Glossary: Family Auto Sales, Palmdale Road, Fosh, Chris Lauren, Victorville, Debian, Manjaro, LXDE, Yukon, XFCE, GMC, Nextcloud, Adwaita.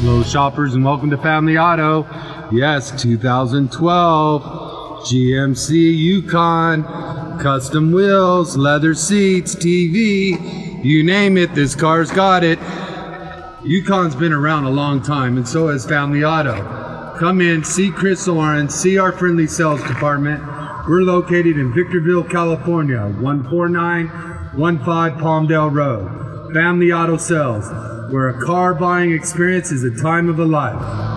Hello shoppers and welcome to Family Auto. Yes, 2012 GMC Yukon, custom wheels, leather seats, TV, you name it, this car's got it. Yukon's been around a long time and so has Family Auto. Come in, see Chris Lauren, see our friendly sales department. We're located in Victorville, California, 14915 Palmdale Road. Family Auto Sales, where a car buying experience is a time of a life.